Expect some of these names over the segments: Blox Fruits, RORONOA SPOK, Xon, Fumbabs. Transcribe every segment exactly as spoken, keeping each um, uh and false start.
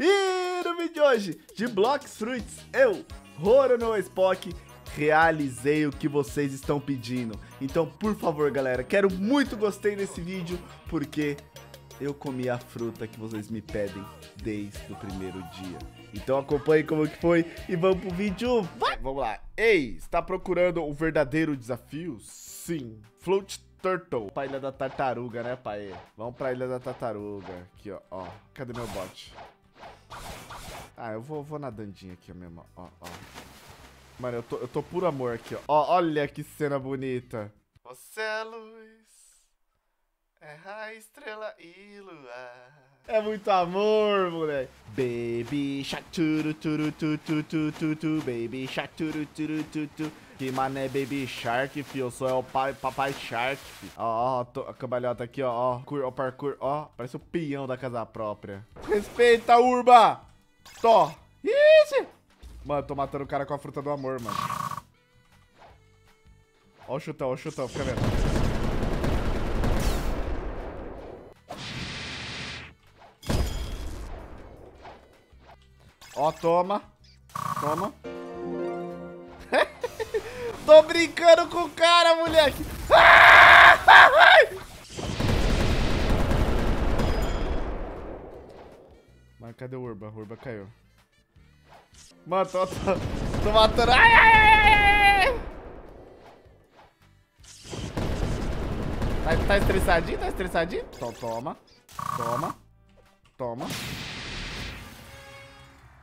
E no vídeo de hoje de Blox Fruits, eu, RORONOA SPOK, realizei o que vocês estão pedindo. Então, por favor, galera, quero muito gostei nesse vídeo, porque eu comi a fruta que vocês me pedem desde o primeiro dia. Então acompanhe como que foi e vamos pro vídeo. Vai! Vamos lá. Ei, está procurando o verdadeiro desafio? Sim. Float Turtle. Pra Ilha da Tartaruga, né, pai? Vamos pra Ilha da Tartaruga. Aqui, ó. ó. Cadê meu bote? Ah, eu vou, vou nadandinho aqui mesmo. Ó, ó. Mano, eu tô, eu tô puro amor aqui, ó. ó. Olha que cena bonita. Você é luz. É a estrela e lua. É muito amor, moleque. Baby shark turu turu tu tu tu tu tu. Baby shark turu turu tu tu. Que mané baby shark, fi. Eu sou é o pai, papai shark, fi. Ó, ó, tô, a cambalhota aqui, ó, ó. Cur, ó, parkour, ó. Parece o peão da casa própria. Respeita, urba. Tó. Ixi. Mano, tô matando o cara com a fruta do amor, mano. Ó o chutão, ó o chutão. Fica vendo. Ó, oh, toma. Toma. Tô brincando com o cara, moleque. Mas cadê o Urba? O Urba caiu. Mano, tô, tô, tô matando. Ai, ai, ai, ai. Tá, tá estressadinho? Tá estressadinho? Então, toma. Toma. Toma.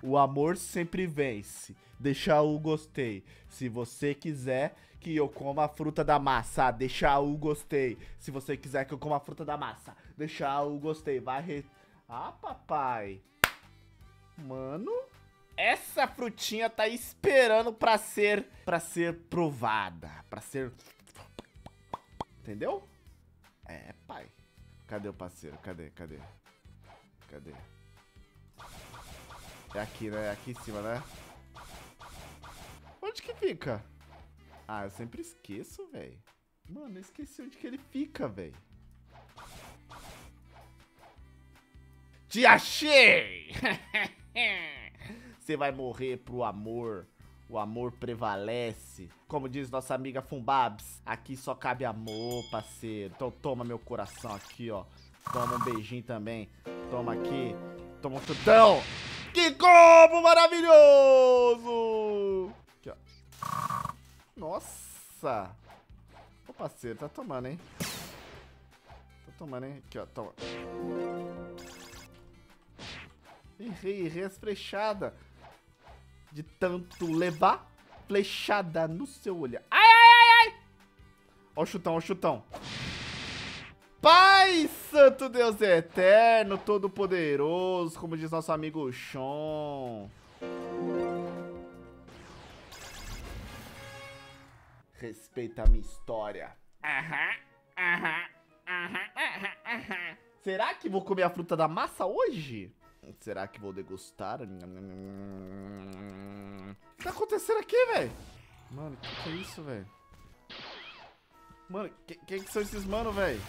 O amor sempre vence. Deixa o gostei. Se você quiser que eu coma a fruta da massa, deixa o gostei. Se você quiser que eu coma a fruta da massa, deixa o gostei. Vai re... Ah, papai. Mano, essa frutinha tá esperando pra ser... Pra ser provada. Pra ser... Entendeu? É, pai. Cadê o parceiro? Cadê? Cadê? Cadê? É aqui, né? É aqui em cima, né? Onde que fica? Ah, eu sempre esqueço, velho. Mano, eu esqueci onde que ele fica, velho. Te achei! Você vai morrer pro amor. O amor prevalece. Como diz nossa amiga Fumbabs, aqui só cabe amor, parceiro. Então toma meu coração aqui, ó. Toma um beijinho também. Toma aqui. Toma um chutão. Que combo maravilhoso! Aqui, ó. Nossa! Ô, parceiro, tá tomando, hein? Tá tomando, hein? Aqui, ó, toma. Errei, errei as flechadas. De tanto levar flechada no seu olhar. Ai, ai, ai, ai! Ó o chutão, ó o chutão. Pai santo Deus eterno, todo poderoso, como diz nosso amigo Xon. Respeita a minha história. Aham, aham, aham, aham. Será que vou comer a fruta da massa hoje? Será que vou degustar? O que tá acontecendo aqui, velho? Mano, que que é isso, velho? Mano, que, que que são esses mano, velho?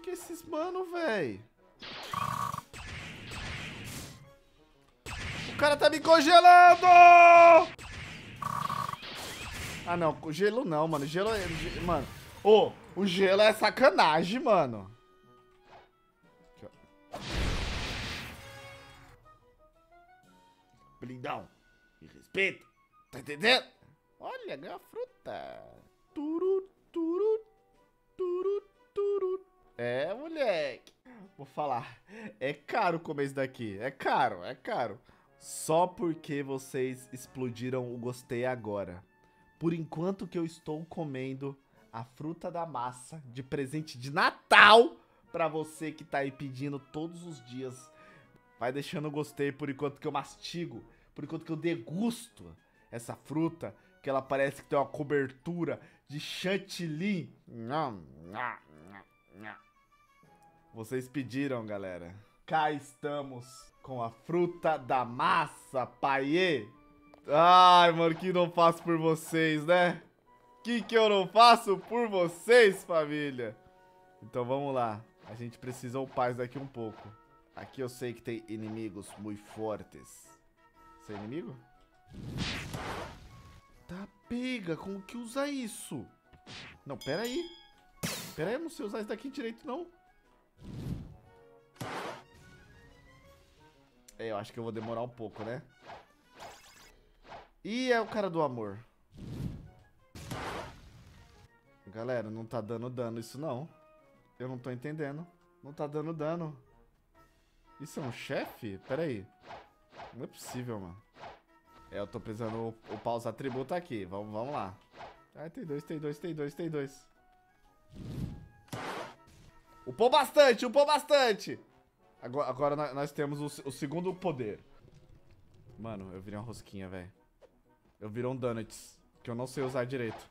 Que esses mano, véi? O cara tá me congelando! Ah, não. Gelo não, mano. Gelo é... Ge... Mano. Ô, oh, o gelo é sacanagem, mano. Aqui, ó. Blindão. Me respeita. Tá entendendo? Olha, ganhou a fruta. Turu, turu, turu, turu. É, moleque. Vou falar. É caro comer isso daqui. É caro, é caro. Só porque vocês explodiram o gostei agora. Por enquanto que eu estou comendo a fruta da massa de presente de Natal pra você que tá aí pedindo todos os dias. Vai deixando o gostei por enquanto que eu mastigo. Por enquanto que eu degusto essa fruta. Que ela parece que tem uma cobertura de chantilly. Nham, nham, nham, nham. Vocês pediram, galera. Cá estamos com a fruta da massa, paiê. Ai, mano, que não faço por vocês, né? Que que eu não faço por vocês, família? Então vamos lá. A gente precisa upar isso daqui um pouco. Aqui eu sei que tem inimigos muito fortes. Você é inimigo? Tá, pega, como que usa isso? Não, pera aí. Pera aí, eu não sei usar isso daqui direito, não. É, eu acho que eu vou demorar um pouco, né? Ih, é o cara do amor. Galera, não tá dando dano isso, não. Eu não tô entendendo. Não tá dando dano. Isso é um chefe? Pera aí. Não é possível, mano. É, eu tô precisando upar os atributos aqui. Vamos, vamos lá. Ah, tem dois, tem dois, tem dois, tem dois. Upou bastante, upou bastante. Agora, agora nós, nós temos o, o segundo poder. Mano, eu virei uma rosquinha, velho. Eu virei um donuts, que eu não sei usar direito.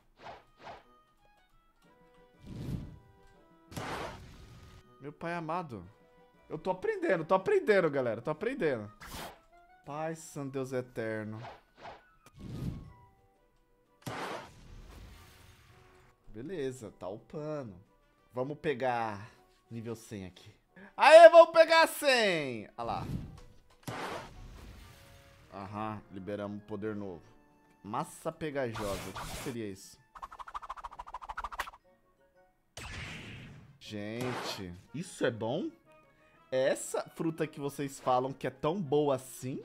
Meu pai amado. Eu tô aprendendo, tô aprendendo, galera. Tô aprendendo. Pai santo Deus eterno. Beleza, tá upando. Vamos pegar nível cem aqui. Aê, vamos pegar cem. Olha lá. Aham, liberamos poder novo. Massa pegajosa. O que seria isso? Gente, isso é bom? Essa fruta que vocês falam que é tão boa assim?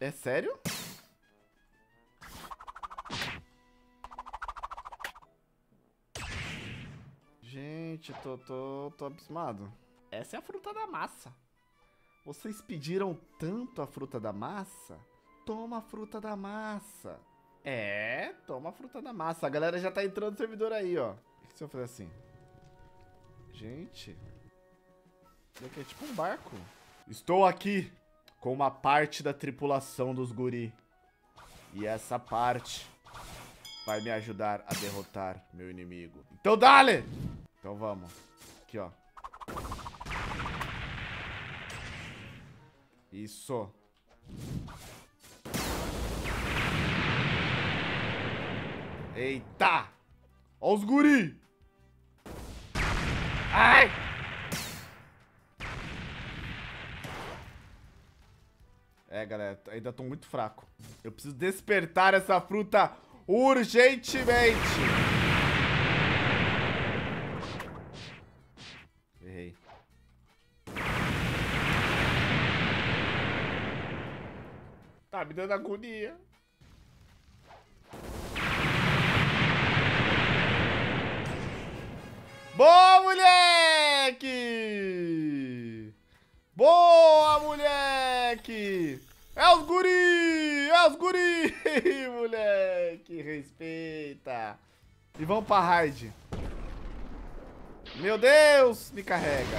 É sério? Gente, tô, tô, tô abismado. Essa é a fruta da massa. Vocês pediram tanto a fruta da massa? Toma a fruta da massa. É, toma a fruta da massa. A galera já tá entrando no servidor aí, ó. Se eu fizer assim... Gente, isso aqui é tipo um barco. Estou aqui com uma parte da tripulação dos guri. E essa parte vai me ajudar a derrotar meu inimigo. Então dale! Então vamos. Aqui, ó. Isso. Eita! Ó os guri! Ai! É, galera, ainda tô muito fraco. Eu preciso despertar essa fruta urgentemente. Errei. Tá me dando agonia. Boa, moleque! Boa, moleque! É os guri! É os guri! Moleque, respeita! E vamos pra raid. Meu Deus, me carrega!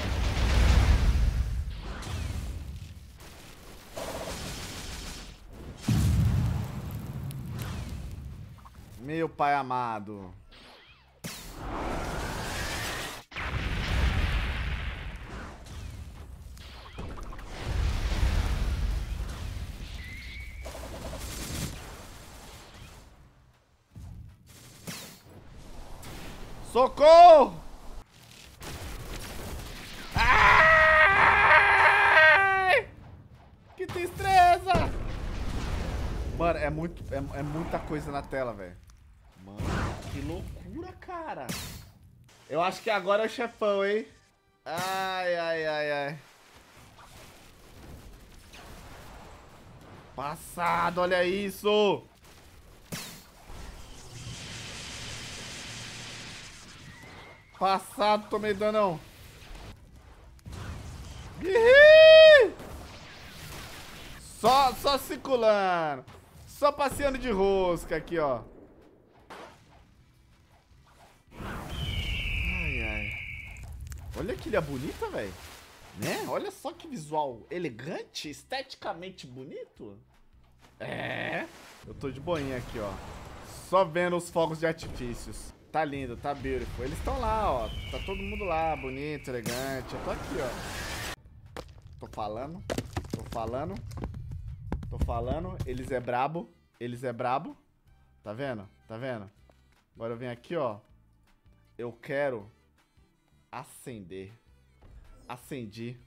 Meu pai amado! Socorro! Ai! Que tristeza! Mano, é, muito, é, é muita coisa na tela, velho. Mano, que loucura, cara. Eu acho que agora é o chefão, hein? Ai, ai, ai, ai. Passado, olha isso! Passado, tomei danão. Ihi! Só, só circulando. Só passeando de rosca aqui, ó. Ai, ai. Olha que ilha bonita, velho. Né? Olha só que visual elegante, esteticamente bonito. É. Eu tô de boinha aqui, ó. Só vendo os fogos de artifícios. Tá lindo, tá beautiful. Eles estão lá, ó. Tá todo mundo lá, bonito, elegante. Eu tô aqui, ó. Tô falando, tô falando, tô falando. Eles é brabo, eles é brabo. Tá vendo? Tá vendo? Agora eu venho aqui, ó. Eu quero acender. Acendi.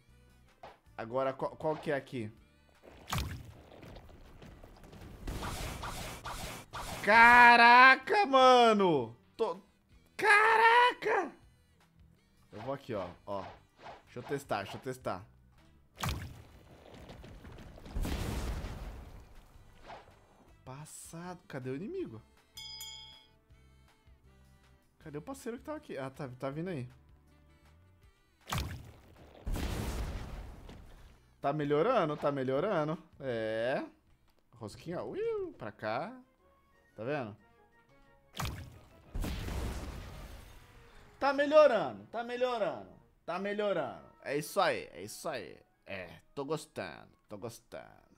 Agora, qual, qual que é aqui? Caraca, mano! Tô... Caraca! Eu vou aqui, ó, ó. Deixa eu testar, deixa eu testar. Passado. Cadê o inimigo? Cadê o parceiro que tava aqui? Ah, tá, tá vindo aí. Tá melhorando, tá melhorando. É. Rosquinha, ui, pra cá. Tá vendo? Tá melhorando, tá melhorando. Tá melhorando. É isso aí, é isso aí. É, tô gostando, tô gostando.